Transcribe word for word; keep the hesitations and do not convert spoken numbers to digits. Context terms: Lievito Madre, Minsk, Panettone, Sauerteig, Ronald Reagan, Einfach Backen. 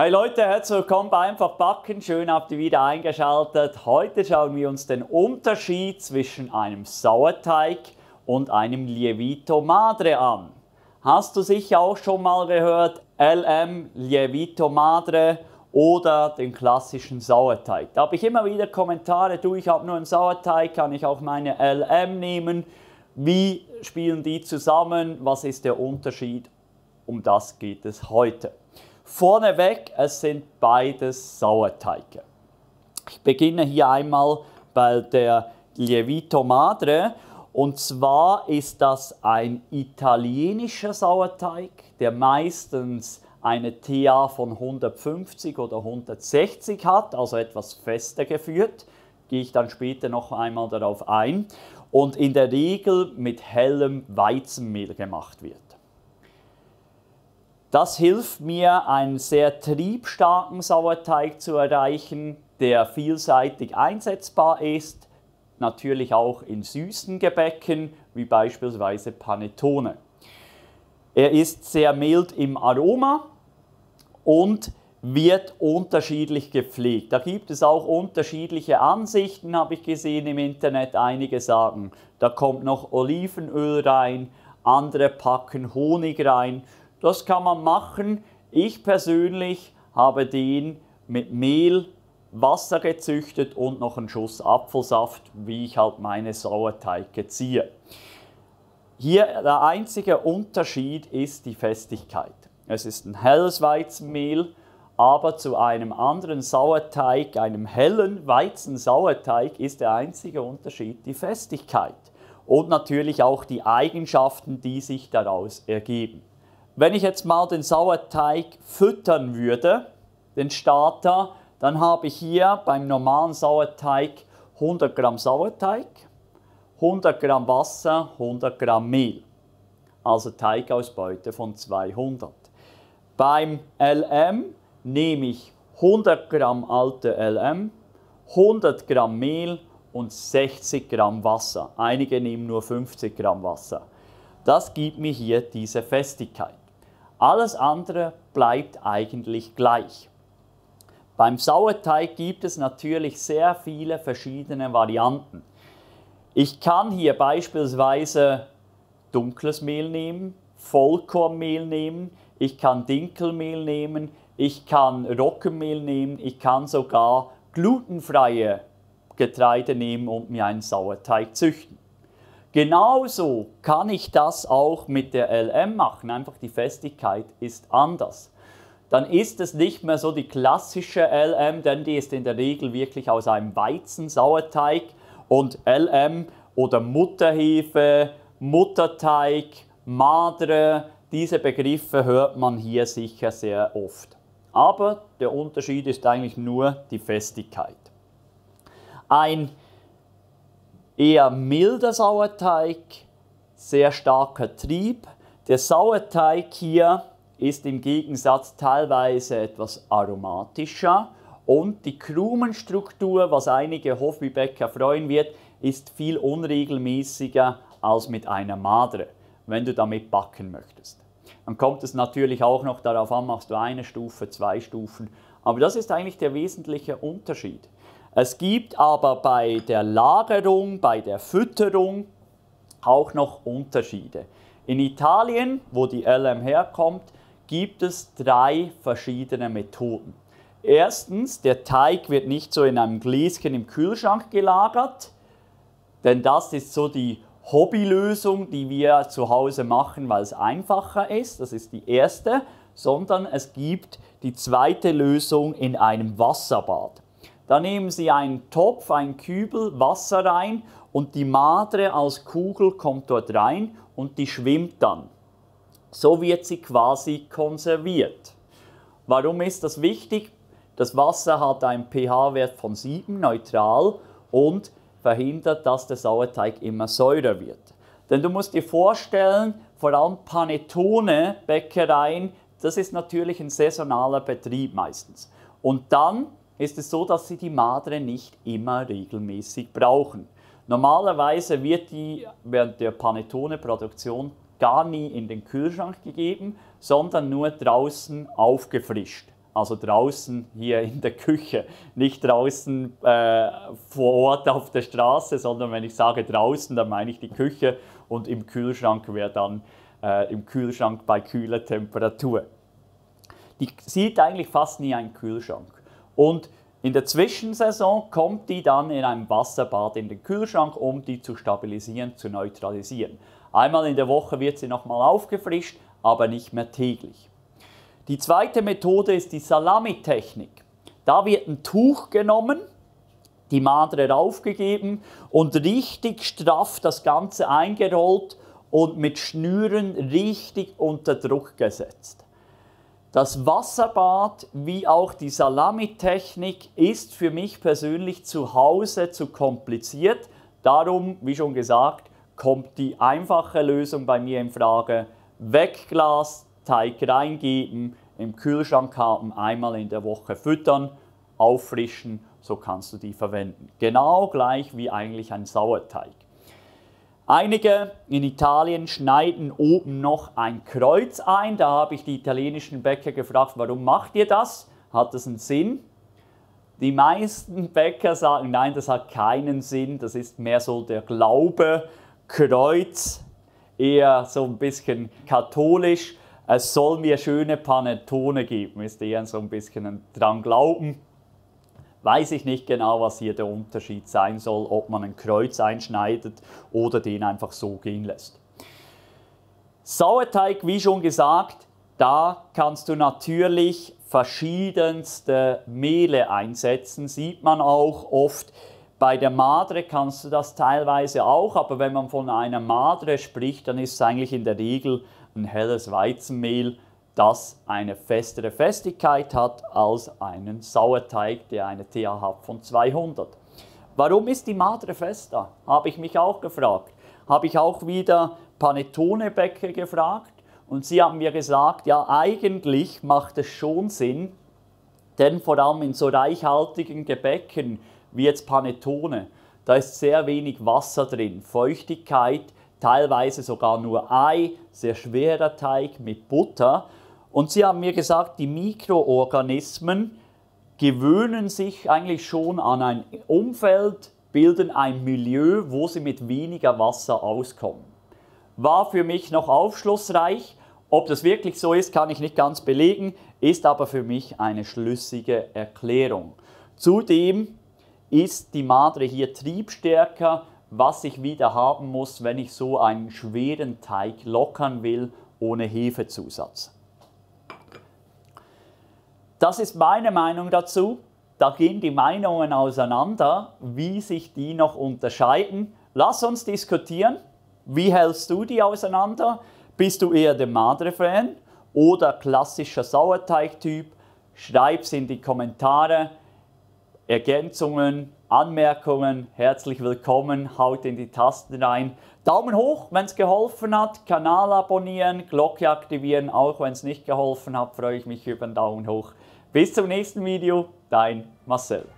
Hey Leute, herzlich willkommen bei Einfach Backen. Schön, habt ihr wieder eingeschaltet. Heute schauen wir uns den Unterschied zwischen einem Sauerteig und einem Lievito Madre an. Hast du sicher auch schon mal gehört, L M, Lievito Madre oder den klassischen Sauerteig. Da habe ich immer wieder Kommentare, du, ich habe nur einen Sauerteig, kann ich auch meine L M nehmen? Wie spielen die zusammen? Was ist der Unterschied? Um das geht es heute. Vorneweg, es sind beides Sauerteige. Ich beginne hier einmal bei der Lievito Madre. Und zwar ist das ein italienischer Sauerteig, der meistens eine T A von hundertfünfzig oder hundertsechzig hat, also etwas fester geführt. Gehe ich dann später noch einmal darauf ein. Und in der Regel mit hellem Weizenmehl gemacht wird. Das hilft mir, einen sehr triebstarken Sauerteig zu erreichen, der vielseitig einsetzbar ist, natürlich auch in süßen Gebäcken, wie beispielsweise Panettone. Er ist sehr mild im Aroma und wird unterschiedlich gepflegt. Da gibt es auch unterschiedliche Ansichten, habe ich gesehen im Internet. Einige sagen, da kommt noch Olivenöl rein, andere packen Honig rein. Das kann man machen. Ich persönlich habe den mit Mehl, Wasser gezüchtet und noch einen Schuss Apfelsaft, wie ich halt meine Sauerteige ziehe. Hier der einzige Unterschied ist die Festigkeit. Es ist ein helles Weizenmehl, aber zu einem anderen Sauerteig, einem hellen Weizensauerteig, ist der einzige Unterschied die Festigkeit. Und natürlich auch die Eigenschaften, die sich daraus ergeben. Wenn ich jetzt mal den Sauerteig füttern würde, den Starter, dann habe ich hier beim normalen Sauerteig hundert Gramm Sauerteig, hundert Gramm Wasser, hundert Gramm Mehl. Also Teigausbeute von zweihundert. Beim L M nehme ich hundert Gramm alte L M, hundert Gramm Mehl und sechzig Gramm Wasser. Einige nehmen nur fünfzig Gramm Wasser. Das gibt mir hier diese Festigkeit. Alles andere bleibt eigentlich gleich. Beim Sauerteig gibt es natürlich sehr viele verschiedene Varianten. Ich kann hier beispielsweise dunkles Mehl nehmen, Vollkornmehl nehmen, ich kann Dinkelmehl nehmen, ich kann Roggenmehl nehmen, ich kann sogar glutenfreie Getreide nehmen und mir einen Sauerteig züchten. Genauso kann ich das auch mit der L M machen, einfach die Festigkeit ist anders. Dann ist es nicht mehr so die klassische L M, denn die ist in der Regel wirklich aus einem Weizensauerteig. Und L M oder Mutterhefe, Mutterteig, Madre, diese Begriffe hört man hier sicher sehr oft. Aber der Unterschied ist eigentlich nur die Festigkeit. Ein eher milder Sauerteig, sehr starker Trieb. Der Sauerteig hier ist im Gegensatz teilweise etwas aromatischer und die Krumenstruktur, was einige Hobbybäcker freuen wird, ist viel unregelmäßiger als mit einer Madre, wenn du damit backen möchtest. Dann kommt es natürlich auch noch darauf an, machst du eine Stufe, zwei Stufen, aber das ist eigentlich der wesentliche Unterschied. Es gibt aber bei der Lagerung, bei der Fütterung auch noch Unterschiede. In Italien, wo die L M herkommt, gibt es drei verschiedene Methoden. Erstens, der Teig wird nicht so in einem Gläschen im Kühlschrank gelagert, denn das ist so die Hobbylösung, die wir zu Hause machen, weil es einfacher ist, das ist die erste, sondern es gibt die zweite Lösung in einem Wasserbad. Da nehmen Sie einen Topf, einen Kübel Wasser rein und die Madre als Kugel kommt dort rein und die schwimmt dann. So wird sie quasi konserviert. Warum ist das wichtig? Das Wasser hat einen pH-Wert von sieben, neutral, und verhindert, dass der Sauerteig immer säurer wird. Denn du musst dir vorstellen, vor allem Panettone-Bäckereien, das ist natürlich ein saisonaler Betrieb meistens. Und dann ist es so, dass sie die Madre nicht immer regelmäßig brauchen. Normalerweise wird die während der Panettone-Produktion gar nie in den Kühlschrank gegeben, sondern nur draußen aufgefrischt. Also draußen hier in der Küche, nicht draußen äh, vor Ort auf der Straße, sondern wenn ich sage draußen, dann meine ich die Küche und im Kühlschrank wäre dann äh, im Kühlschrank bei kühler Temperatur. Die sieht eigentlich fast nie einen Kühlschrank. Und in der Zwischensaison kommt die dann in einem Wasserbad in den Kühlschrank, um die zu stabilisieren, zu neutralisieren. Einmal in der Woche wird sie nochmal aufgefrischt, aber nicht mehr täglich. Die zweite Methode ist die Salamitechnik. Da wird ein Tuch genommen, die Madre raufgegeben und richtig straff das Ganze eingerollt und mit Schnüren richtig unter Druck gesetzt. Das Wasserbad wie auch die Salamitechnik ist für mich persönlich zu Hause zu kompliziert. Darum, wie schon gesagt, kommt die einfache Lösung bei mir in Frage. Wegglas, Teig reingeben, im Kühlschrank haben, einmal in der Woche füttern, auffrischen, so kannst du die verwenden. Genau gleich wie eigentlich ein Sauerteig. Einige in Italien schneiden oben noch ein Kreuz ein. Da habe ich die italienischen Bäcker gefragt, warum macht ihr das? Hat das einen Sinn? Die meisten Bäcker sagen, nein, das hat keinen Sinn. Das ist mehr so der Glaube, Kreuz, eher so ein bisschen katholisch. Es soll mir schöne Panettone geben, ist eher so ein bisschen dran glauben. Weiß ich nicht genau, was hier der Unterschied sein soll, ob man ein Kreuz einschneidet oder den einfach so gehen lässt. Sauerteig, wie schon gesagt, da kannst du natürlich verschiedenste Mehle einsetzen. Sieht man auch oft, bei der Madre kannst du das teilweise auch, aber wenn man von einer Madre spricht, dann ist es eigentlich in der Regel ein helles Weizenmehl, das eine festere Festigkeit hat als einen Sauerteig, der eine T H hat von zweihundert. Warum ist die Madre fester? Habe ich mich auch gefragt. Habe ich auch wieder Panettone-Bäcker gefragt und sie haben mir gesagt, ja eigentlich macht es schon Sinn, denn vor allem in so reichhaltigen Gebäcken wie jetzt Panettone, da ist sehr wenig Wasser drin, Feuchtigkeit, teilweise sogar nur Ei, sehr schwerer Teig mit Butter. Und sie haben mir gesagt, die Mikroorganismen gewöhnen sich eigentlich schon an ein Umfeld, bilden ein Milieu, wo sie mit weniger Wasser auskommen. War für mich noch aufschlussreich. Ob das wirklich so ist, kann ich nicht ganz belegen, ist aber für mich eine schlüssige Erklärung. Zudem ist die Madre hier triebstärker, was ich wieder haben muss, wenn ich so einen schweren Teig lockern will, ohne Hefezusatz. Das ist meine Meinung dazu. Da gehen die Meinungen auseinander, wie sich die noch unterscheiden. Lass uns diskutieren. Wie hältst du die auseinander? Bist du eher der Madre-Fan oder klassischer Sauerteigtyp? Schreib's in die Kommentare. Ergänzungen, Anmerkungen, herzlich willkommen, haut in die Tasten rein. Daumen hoch, wenn es geholfen hat, Kanal abonnieren, Glocke aktivieren, auch wenn es nicht geholfen hat, freue ich mich über einen Daumen hoch. Bis zum nächsten Video, dein Marcel.